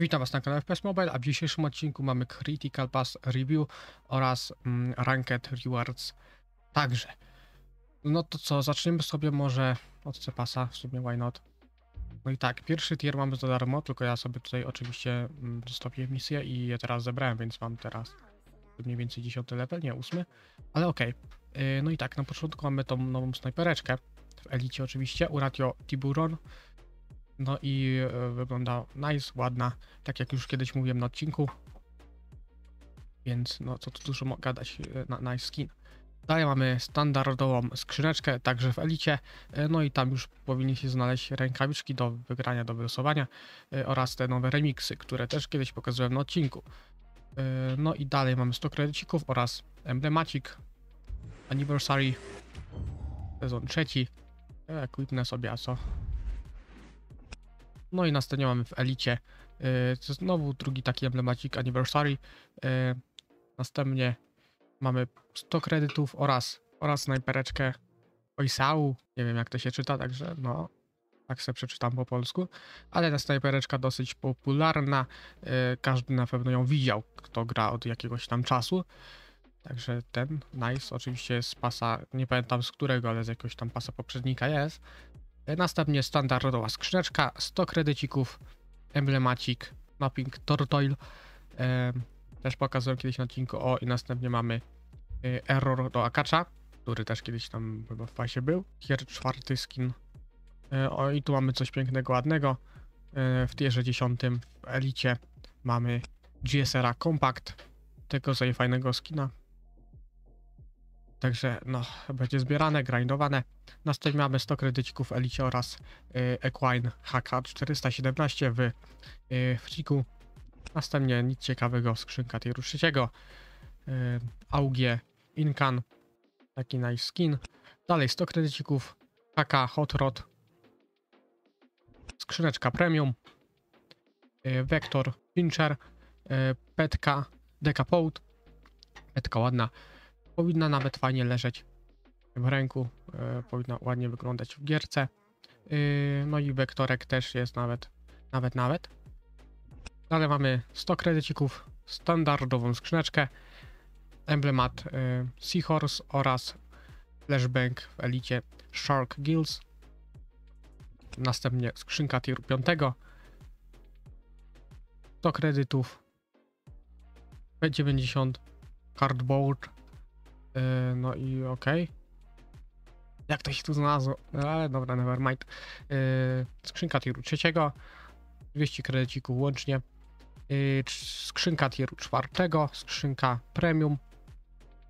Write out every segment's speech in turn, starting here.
Witam Was na kanale FPS Mobile, a w dzisiejszym odcinku mamy Critical Pass Review oraz Ranked Rewards także. No to co, zaczniemy sobie może od C-Passa, w sumie why not. No i tak, pierwszy tier mamy za darmo, tylko ja sobie tutaj oczywiście zostawiłem misję i je teraz zebrałem, więc mam teraz mniej więcej 10 level, nie 8, ale okej. No i tak, na początku mamy tą nową snajpereczkę, w elicie oczywiście, Uratio Tiburon. No i wygląda nice, ładna, tak jak już kiedyś mówiłem na odcinku. Więc no co tu dużo gadać, nice skin. Dalej mamy standardową skrzyneczkę, także w elicie. No i tam już powinny się znaleźć rękawiczki do wygrania, do wylosowania. Oraz te nowe remiksy, które też kiedyś pokazywałem na odcinku. No i dalej mamy 100 kredycików oraz emblemacik. Anniversary. Sezon trzeci. Equipnę sobie, a co? No i następnie mamy w elicie znowu drugi taki emblemacik Anniversary. Następnie mamy 100 kredytów oraz snajpereczkę Oisau. Nie wiem jak to się czyta, także no tak sobie przeczytam po polsku. Ale ta snajpereczka dosyć popularna. Każdy na pewno ją widział, kto gra od jakiegoś tam czasu. Także ten nice, oczywiście z pasa, nie pamiętam z którego, ale z jakiegoś tam pasa poprzednika jest. Następnie standardowa skrzyneczka, 100 kredycików, emblemacik, mapping Tortoil, też pokazałem kiedyś na odcinku, i następnie mamy error do Akacza, który też kiedyś tam chyba w pasie był, tier 4 skin, i tu mamy coś pięknego, ładnego, w tierze 10 w elicie mamy GSRA Compact, tego sobie fajnego skina. Także no, będzie zbierane, grindowane. Następnie mamy 100 kredycików w elicie oraz Equine HK417 w triku. Następnie nic ciekawego, skrzynka tieru 3, Augie Incan, taki nice skin. Dalej 100 kredycików HK Hot Rod, skrzyneczka premium, Vector Pincher, Petka Decapote, petka ładna. Powinna nawet fajnie leżeć w ręku, powinna ładnie wyglądać w gierce. No i wektorek też jest nawet. Dalej mamy 100 kredycików, standardową skrzyneczkę, emblemat Seahorse oraz flashbang w elicie Shark Gills. Następnie skrzynka tier 5, 100 kredytów, P90 Cardboard. No i okej. Jak to się tu znalazło? Ale dobra, nevermind. Skrzynka tiru 3, 200 kredycików łącznie. Skrzynka tiru 4, skrzynka premium.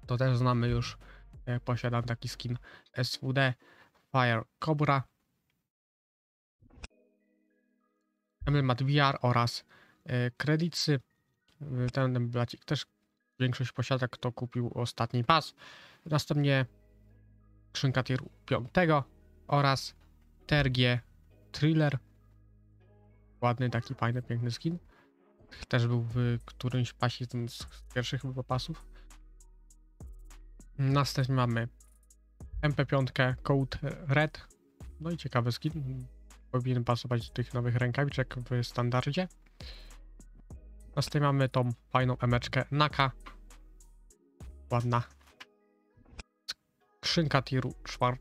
To też znamy już. Posiadam taki skin SWD Fire Cobra. MLMAT VR oraz kredycy. Ten blacik też większość posiada, kto kupił ostatni pas. Następnie skrzynka tier 5 oraz TRG Thriller. Ładny, taki fajny, piękny skin. Też był w którymś pasie z pierwszych chyba pasów. Następnie mamy MP5 Code Red. No i ciekawy skin. Powinien pasować do tych nowych rękawiczek w standardzie. Następnie mamy tą fajną emeczkę Naka. Ładna. Skrzynka tiru 4.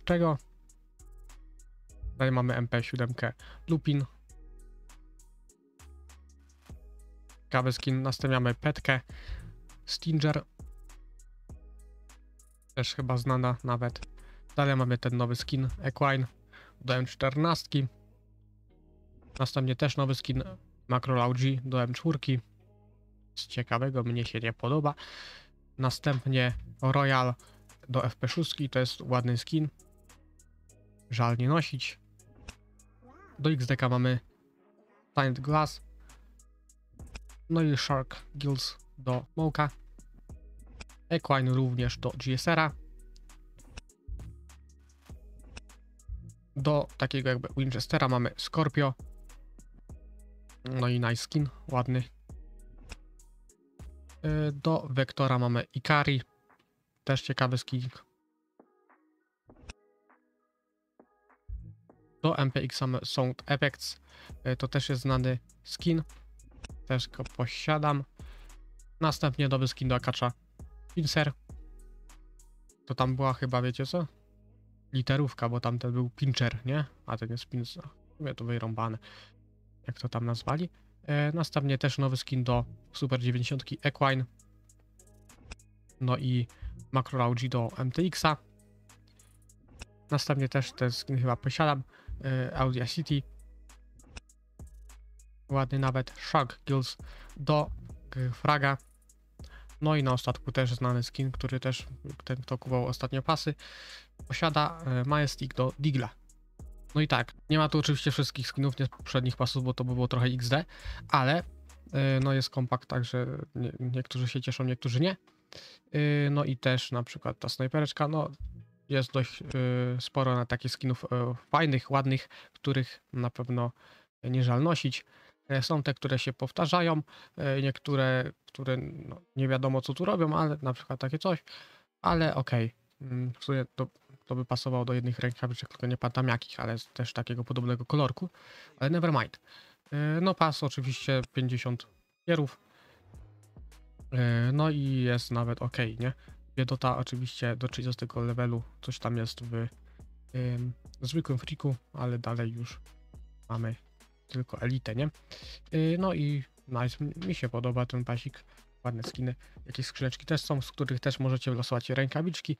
Tutaj mamy MP7 Lupin. Ciekawy skin. Następnie mamy petkę Stinger. Też chyba znana nawet. Dalej mamy ten nowy skin Equine. Do M14. Następnie też nowy skin Macrolaugi do M4. Z ciekawego mnie się nie podoba. Następnie Royal do FP6, to jest ładny skin, żal nie nosić. Do XDK mamy Stained Glass, no i Shark Gills do Mołka, Equine również do GSR-a, do takiego jakby Winchestera mamy Scorpio, no i nice skin, ładny. Do wektora mamy Ikari, też ciekawy skin. Do MPX mamy Sound Effects, to też jest znany skin. Też go posiadam. Następnie nowy skin do akacza. Pincer. To tam była chyba, wiecie co? Literówka, bo tamten był pincher, nie? A ten jest pincer. Mówię to wyrąbane. Jak to tam nazwali. Następnie też nowy skin do Super 90 Equine. No i Macro Augie do MTX-a. Następnie też ten skin chyba posiadam. Audio City. Ładny nawet Shark Gills do G Fraga. No i na ostatku też znany skin, który też ten, kto kupował ostatnio pasy, posiada Majestic do Digla. No i tak, nie ma tu oczywiście wszystkich skinów, nie z poprzednich pasów, bo to by było trochę XD, ale no jest kompakt, także niektórzy się cieszą, niektórzy nie. No i też na przykład ta snajpereczka, no jest dość sporo na takich skinów fajnych, ładnych, których na pewno nie żal nosić. Są te, które się powtarzają, niektóre, które no, nie wiadomo co tu robią, ale na przykład takie coś, ale okej, to by pasowało do jednych rękawiczek, tylko nie pamiętam jakich, ale też takiego podobnego kolorku, ale nevermind. No pas oczywiście 50 pierów, no i jest nawet okej, nie? Biedota oczywiście do 30 levelu, coś tam jest w zwykłym friku, ale dalej już mamy tylko elitę, nie? No i nice, mi się podoba ten pasik, ładne skiny, jakieś skrzyneczki też są, z których też możecie losować rękawiczki,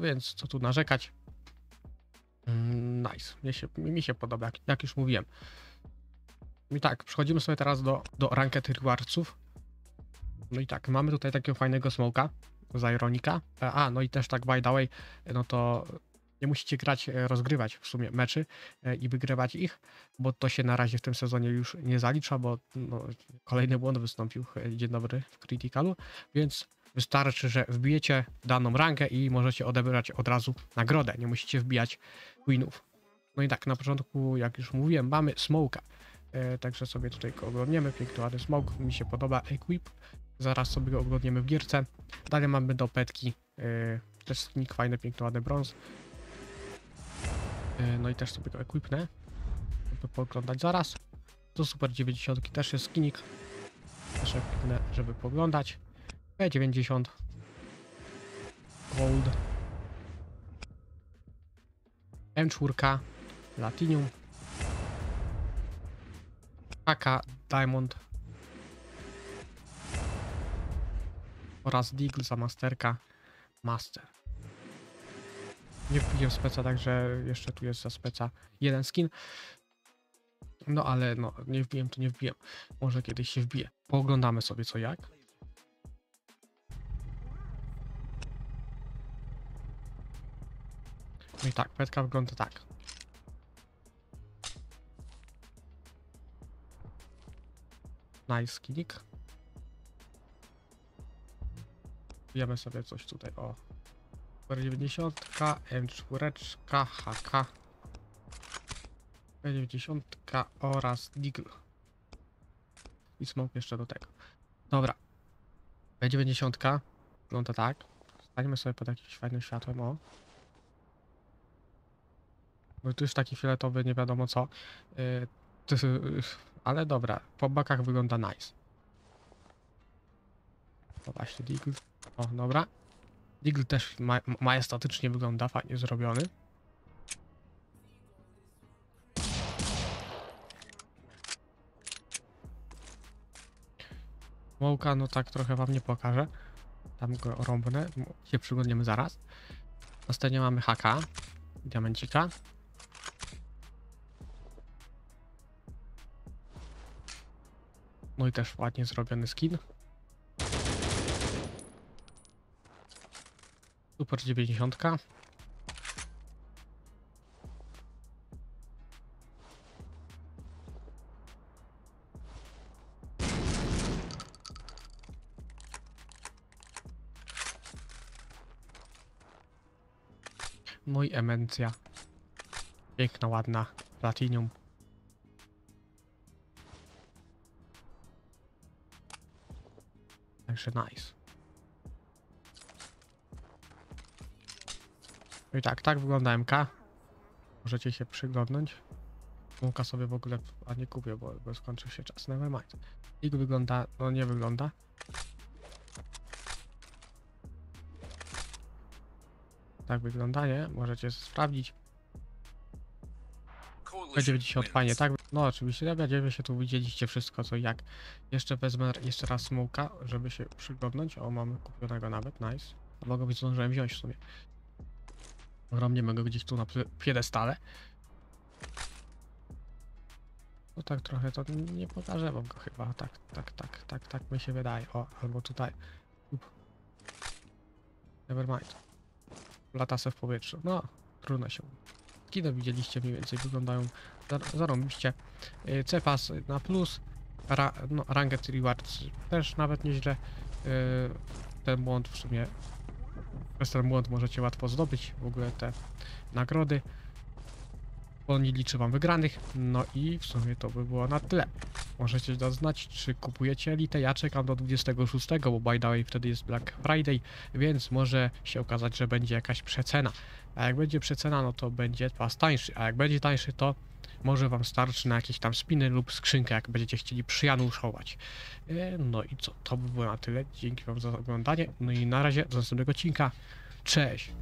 więc co tu narzekać. Nice, mi się podoba, jak już mówiłem. I tak, przechodzimy sobie teraz do Ranked Rewardsów. No i tak, mamy tutaj takiego fajnego smoka za Ironika. A, no i też tak by the way, no to nie musicie grać, rozgrywać w sumie meczy i wygrywać ich, bo to się na razie w tym sezonie już nie zalicza, bo no, kolejny błąd wystąpił, dzień dobry, w Criticalu, więc wystarczy, że wbijecie daną rankę i możecie odebrać od razu nagrodę, nie musicie wbijać winów. No i tak, na początku, jak już mówiłem, mamy smoka, także sobie tutaj go oglądniemy, piękny ładny smoke, mi się podoba, equip, zaraz sobie go oglądniemy w gierce. Dalej mamy do petki, też snik fajny, piękny ładny brąz. No i też sobie go equipnę, żeby pooglądać zaraz. Do Super 90 też jest skinik, też equipnę, żeby pooglądać. P90 Gold, M4 Latinium, AK Diamond oraz Digl za Masterka Master. Nie wpiję w speca, także jeszcze tu jest za speca jeden skin. No ale no, nie wbiłem, to nie wbiję. Może kiedyś się wbije. Pooglądamy sobie co jak. No i tak, petka wygląda tak. Nice skinik. Wbijemy sobie coś tutaj, o. 90, M4, HK, 90 oraz Digl. I smoke jeszcze do tego. Dobra. B90 wygląda tak. Stańmy sobie pod jakimś fajnym światłem, o. No tu już taki filetowy, nie wiadomo co. Ale dobra, po bakach wygląda nice. To właśnie Digl. O, dobra. Digl też majestatycznie wygląda, fajnie zrobiony. Mołka, no tak trochę wam nie pokażę. Tam go rąbnę, się przyglądniemy zaraz. Następnie mamy HK, diamencika. No i też ładnie zrobiony skin. Super 90. No i emencja. Piękna, ładna. Platinum. Także nice. No i tak wygląda MK. Możecie się przyglądnąć. Muka sobie w ogóle, a nie kupię, bo skończył się czas. Nevermind. Digl wygląda, no nie wygląda. Tak wygląda, nie? Możecie sprawdzić. Będziemy dzisiaj odpanie, tak? No oczywiście, będziemy się tu widzieliście wszystko co i jak. Jeszcze wezmę jeszcze raz smoke'a, żeby się przyglądnąć. O, mamy kupionego nawet, nice. A mogę być zdążyłem wziąć w sumie. Ogromniemy go gdzieś tu na piedestale. No tak trochę to nie pokażę wam go chyba, tak mi się wydaje. O, albo tutaj. Nevermind. Lata se w powietrzu, no trudno się. Kino widzieliście mniej więcej, wyglądają zarąbiście. Cepas na plus, no, Ranked Rewards też nawet nieźle. Ten błąd w sumie, przez ten błąd możecie łatwo zdobyć w ogóle te nagrody. Bo nie liczy wam wygranych, no i w sumie to by było na tyle. Możecie dać znać, czy kupujecie elitę. Ja czekam do 26, bo by the way wtedy jest Black Friday, więc może się okazać, że będzie jakaś przecena. A jak będzie przecena, no to będzie pas tańszy, a jak będzie tańszy, to może wam starczy na jakieś tam spiny lub skrzynkę, jak będziecie chcieli przyjanuszować. No i co, to by było na tyle. Dzięki wam za oglądanie, no i na razie do następnego odcinka. Cześć!